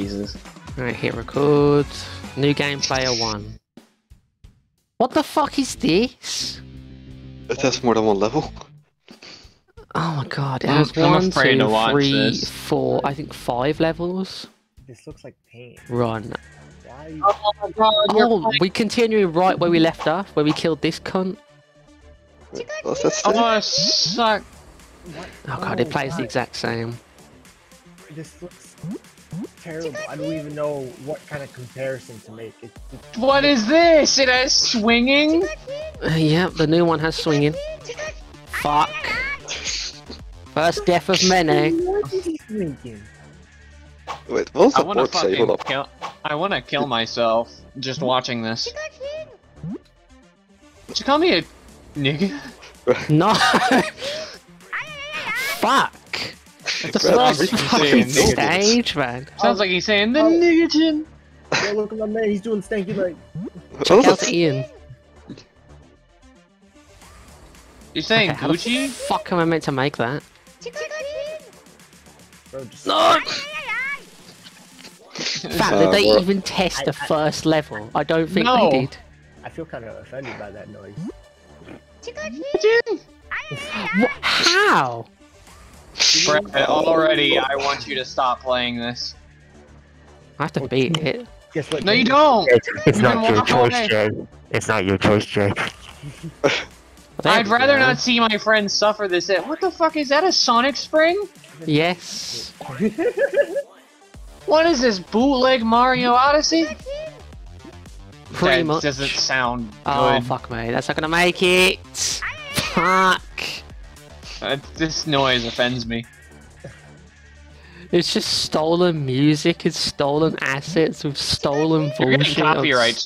Jesus. Alright, hit record. New game, player one. What the fuck is this? That's more than one level. Oh my god, it has one, two, three, four, I think 5 levels. This looks like pain. Run. Oh my god, oh, we continue right where we left off, where we killed this cunt. Oh, I suck. What? Oh god, it plays the exact same. This looks terrible. I don't even know what kind of comparison to make. What is this? It has swinging? Yeah, the new one has swinging. Fuck. First death of many. What is he thinking? Wait, what was the board say? Hold up. I wanna kill myself just watching this. Did you call me a nigga? No! Fuck! It's the first fucking stage, man. Sounds like he's saying the nigga chin! Yeah, look at my man, he's doing stanky like. Check out Ian. You're saying okay, Gucci? How the fuck am I meant to make that? Bro, just... No! Fact, did they even test the first level? I don't think they did. I feel kind of offended by that noise. How? Brett, already, I want you to stop playing this. I have to beat it. No, you don't! It's not your choice, Jay. It's not your choice, Jay. I'd rather not see my friends suffer this. What the fuck is that? A Sonic spring? Yes. What is this, bootleg Mario Odyssey? Pretty much. That doesn't sound good. Oh fuck, mate, that's not gonna make it. Fuck. This noise offends me. It's just stolen music, it's stolen assets, with stolen bullshit.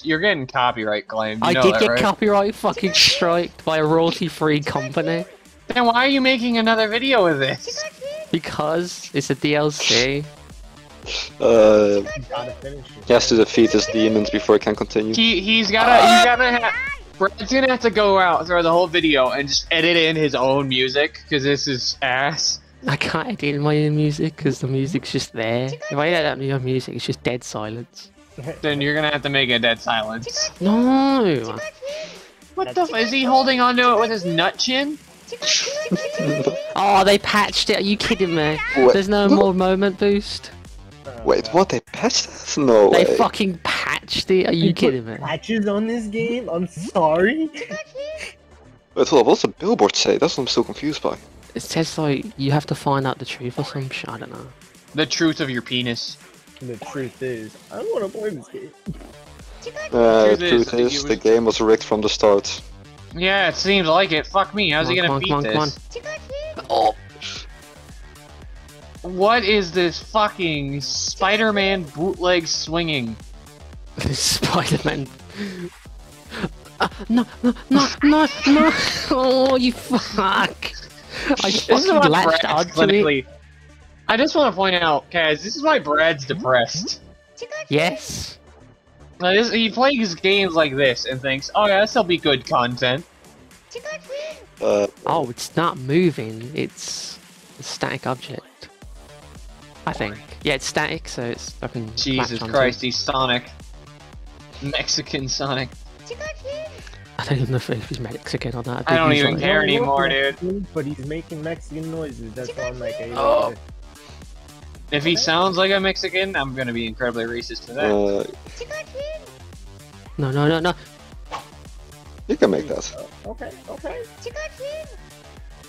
You're getting copyright claimed. I did get copyright fucking striked by a royalty-free company. Then why are you making another video of this? Because it's a DLC. He has to defeat his demons before he can continue. Brad's gonna have to go out through the whole video and just edit in his own music, because this is ass. I can't edit my own music because the music's just there. If I edit my own music, it's just dead silence. Then you're gonna have to make a dead silence. No! What the fuck? Is he holding onto it with his nut chin? Oh, they patched it. Are you kidding me? What? There's no more moment boost. Wait, what? They patched this? No way. They fucking patched it. Are you kidding me? Patches on this game? I'm sorry. Wait, hold on. What's the billboard say? That's what I'm still confused by. It says, like, you have to find out the truth or some shit, I don't know. The truth of your penis. The truth is, I don't want to play this game. The truth is, the game was rigged from the start. Yeah, it seems like it. Fuck me, how's he gonna beat this? Oh. What is this fucking Spider-Man bootleg swinging? Spider-Man... no, no, no, no, no! Oh, you fuck! I fucking latched onto it. I just want to point out, guys, this is why Brad's depressed. Yes. He plays games like this and thinks, oh yeah, this'll be good content. Oh, it's not moving, it's a static object. I think. Yeah, it's static, so it's fucking. Jesus Christ, he's Sonic. Mexican Sonic. I don't even know if he's Mexican or not. I don't even care anymore, dude. But he's making Mexican noises, that's all I'm like. Oh. If he sounds like a Mexican, I'm gonna be incredibly racist to that. No, no, no, no. You can make that. Okay, okay.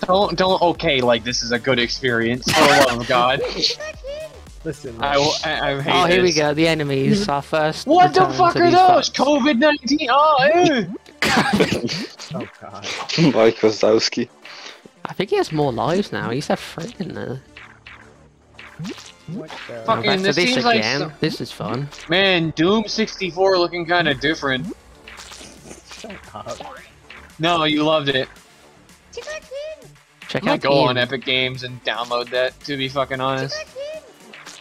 Don't okay like this is a good experience, for the love of God. Listen, I hate this. Here we go, the enemies, our first. What the fuck are those? COVID-19? Oh, ew! Oh god. Mike Wazowski. I think he has more lives now, he used to have 3 in there. Fucking, this seems like some... This is fun. Man, Doom 64 looking kinda different. Shut up. No, you loved it. Check out. Go on Epic Games and download that, to be fucking honest.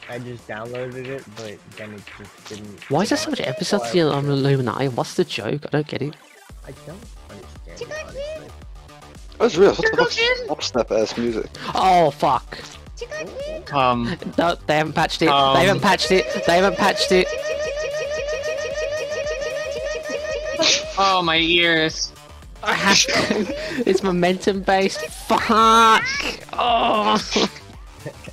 I just downloaded it, but then it just didn't... Why is there so much episodes here on Illuminati? What's the joke? I don't get it. I don't understand it, honestly. That's real. What the fuck? Pop-snap ass music. Oh, fuck. No, they haven't patched it. They haven't patched it. They haven't patched it. Oh, my ears. I have to. It's momentum based. Fuck. Oh.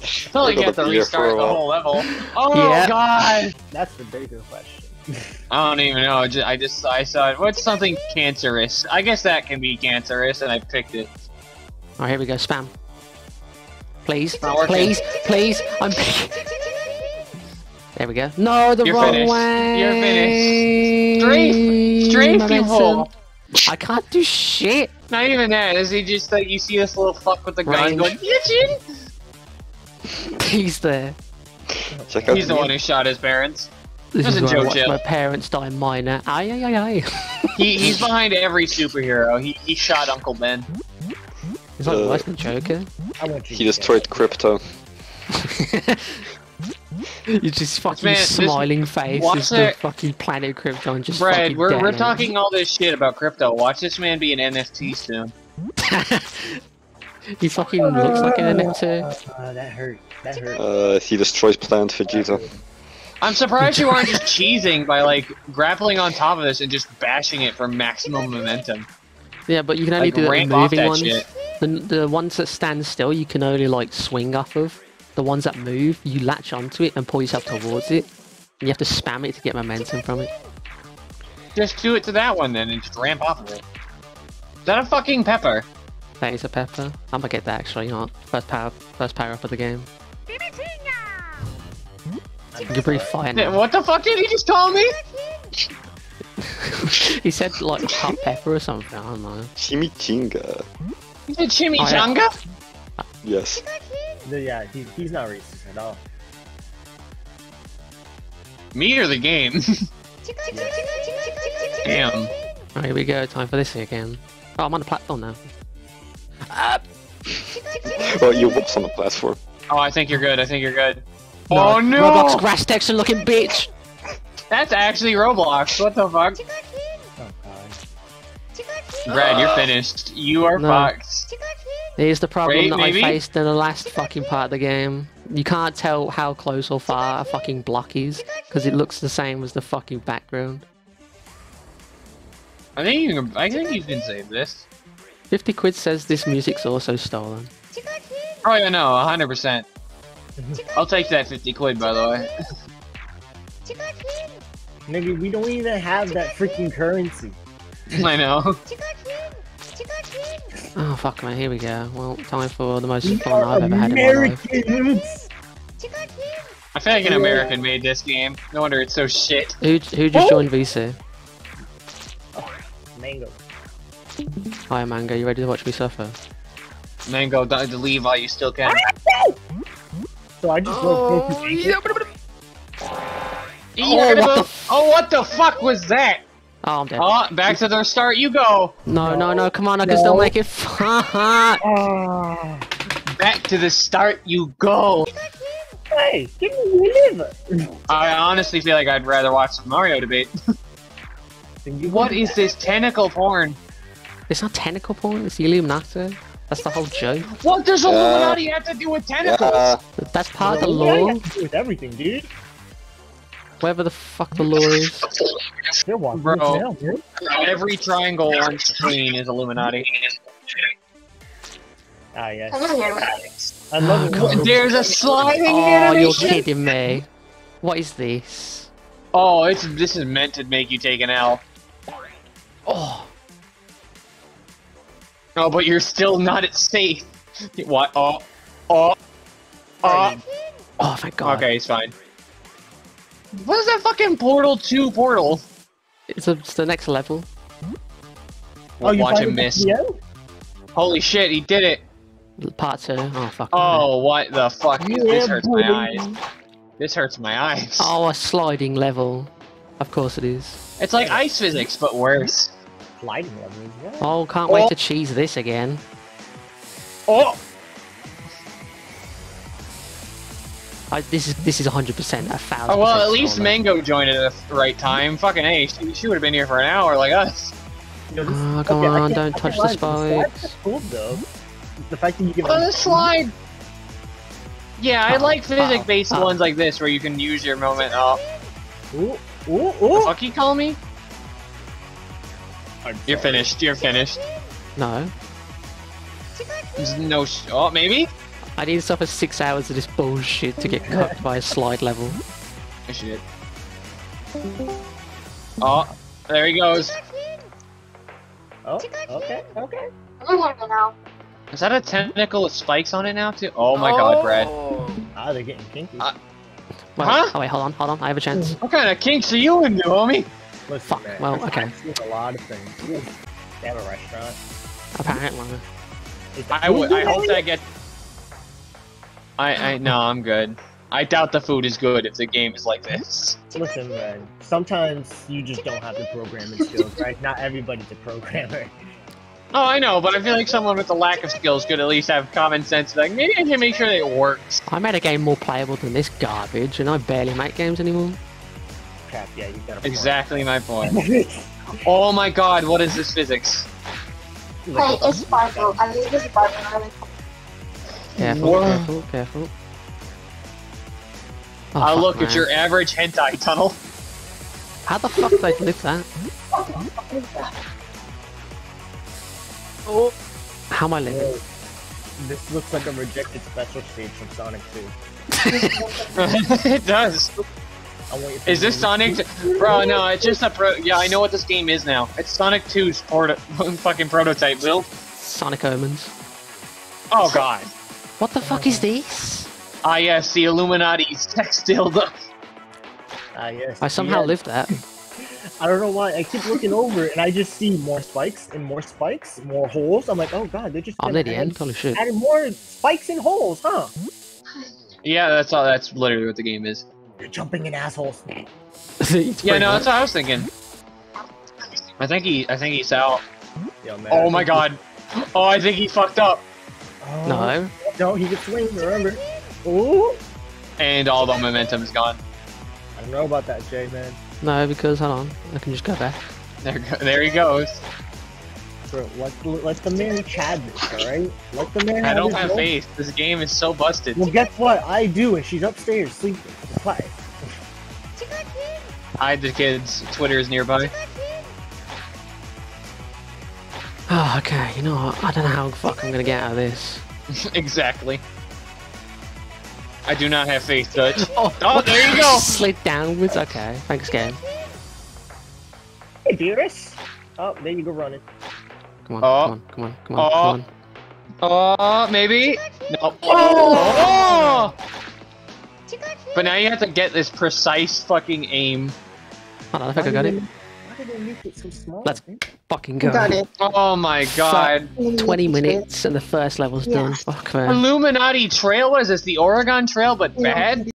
Until you get to restart the whole level. Oh yep. God. That's the bigger question. I don't even know. I saw it. What's something cancerous? I guess that can be cancerous, and I picked it. All right, here we go. Spam. Please, please, please. I'm. There we go. No, the wrong way. You're finished. Strafe you hole. I can't do shit. Not even that. Is he just like you see this little fuck with the gun going? He's there. He's the one who shot his parents. This is where I watched my parents die minor. Aye, aye, aye, aye. He's behind every superhero. He shot Uncle Ben. He's like worse than Joker. He destroyed crypto. You're just fucking smiling face is the fucking planet Crypto and just Brad, we're talking all this shit about crypto. Watch this man be an NFT soon. He fucking looks like an NFT. That hurt. That hurt. He destroys Planet Vegeta. I'm surprised you aren't just cheesing by like grappling on top of this and just bashing it for maximum momentum. Yeah, but you can only like, do the moving ones. Shit. The ones that stand still, you can only like swing off of. The ones that move, you latch onto it and pull yourself towards it. And you have to spam it to get momentum from it. Just do it to that one then and just ramp off of it. Is that a fucking pepper? That is a pepper. I'm gonna get that actually, you know. First power up of the game. You can breathe fire now. What the fuck did he just call me? He said like hot pepper or something, I don't know. Chimichanga. He said chimichanga? Oh, yeah. Yes. Yeah, he's not racist at all. Me or the game? Damn. Alright, here we go. Time for this again. Oh, I'm on the platform now. Up! Oh, you whoops on the platform. Oh, I think you're good. I think you're good. No. Oh no! Roblox grass texture looking bitch! That's actually Roblox. What the fuck? Oh, God. Brad, you're finished. You are fucked. Here's the problem I faced in the last fucking part of the game. You can't tell how close or far a fucking block is, because it looks the same as the fucking background. I think you can save this. 50 quid says this music's also stolen. Oh yeah, no, 100%. I'll take that 50 quid, by the way. Nigga, we don't even have that freaking currency. I know. Oh fuck, man, here we go. Well, time for the most fun I've ever had in my life. I feel like an American made this game. No wonder it's so shit. Who just joined VC? Oh, Mango. Hi, Mango, you ready to watch me suffer? Mango, leave while you still can. So I just what the fuck was that? Oh, I'm dead. Oh, back to the start you go. No, no, no, come on, I can still make it. Fuck. Back to the start you go. Hey, give me your liver. I honestly feel like I'd rather watch some Mario debate. What is this tentacle porn? It's not tentacle porn, it's Illuminata. That's the whole joke. What does Illuminati have to do with tentacles? That's part of the lore. Yeah, with everything, dude. Whatever the fuck the lore is. Bro, every triangle on screen is Illuminati. Ah, yes. I love it. There's a sliding animation. You're kidding me. What is this? Oh, this is meant to make you take an L. Oh. No, but you're still not at safe. What? Oh my god. Okay, it's fine. What is that fucking Portal 2 portal? It's the next level. We'll watch him miss. Holy shit, he did it! Part 2. Oh, fuck. Oh, what the fuck? Yeah, this hurts my eyes. This hurts my eyes. Oh, a sliding level. Of course it is. It's like ice physics, but worse. Sliding level, yeah. Oh, can't wait to cheese this again. Oh! This is 100% 1,000%. Oh, well, at least Mango joined at the right time. Fucking A, she would have been here for an hour like us. You know, oh, come on, don't touch the spikes. That's cool, though. The fact that you can... Oh, the slide! Yeah, I like physics-based ones like this where you can use your moment up. Ooh, ooh, ooh! What the fuck you call me? You're finished. You're finished. No. There's no. Oh, maybe. I need to suffer 6 hours of this bullshit to get cut by a slide level. Shit. Oh, there he goes. Oh, okay, okay. Is that a tentacle with spikes on it now too? Oh my god, Brad. Ah, they're getting kinky. Wait, huh? Oh wait, hold on, hold on, I have a chance. What kind of kinks are you into, homie? Listen, fuck, man, well, okay. A lot of things. Ooh. They have a restaurant. Apparently. I hope that gets... No, I'm good. I doubt the food is good if the game is like this. Listen, man, sometimes you just don't have the programming skills, right? Not everybody's a programmer. Oh, I know, but I feel like someone with a lack of skills could at least have common sense. Like, maybe I can make sure that it works. I made a game more playable than this garbage, and I barely make games anymore. Crap, yeah, you got a point. Exactly my point. Oh my god, what is this physics? Hey, it's Sparkle. I mean, it's Sparkle. Careful, careful, careful. Oh, I'll look at your average hentai tunnel. How the fuck did I lift that? Oh. How am I living? This looks like a rejected special stage from Sonic 2. It does. Is this Sonic 2? Bro, no, it's just a yeah, I know what this game is now. It's Sonic 2's fucking prototype build. Sonic Omens. Oh god. What the fuck is this? Ah yes, the Illuminati's sex dildo. Ah yes. I somehow lived that. I don't know why, I keep looking over and I just see more spikes and more spikes, more holes. I'm like, oh god, they're just adding more spikes and holes, huh? Yeah, that's all, that's literally what the game is. You're jumping in assholes. Yeah, no, that's what I was thinking. I think he's out. Yo, man, oh my god. Oh, I think he fucked up. Oh, no. No, he could swing, remember? Ooh. And all the momentum is gone. I don't know about that, Jay, man. No, because, hold on, I can just go back. There he goes. Bro, let the man Chad this, alright? Let the man. I don't have faith. This game is so busted. Well, guess what? I do, and she's upstairs sleeping. Why? Hide the kids. Twitter is nearby. Oh, okay, you know what? I don't know how the fuck I'm gonna get out of this. Exactly. I do not have faith, Dutch. Oh, there you go! Slid downwards, okay. Thanks, game. Hey, dearest. Oh, there you go running. Come on, come on, come on, come on, come on. Maybe? No. Oh! But now you have to get this precise fucking aim. Hold on, I think I got it. Why did they make it so small? Let's fucking go. Got it. Oh my god. Fuck. 20 minutes and the first level's done. Fuck, man. Illuminati Trail? What is this? The Oregon Trail, but bad?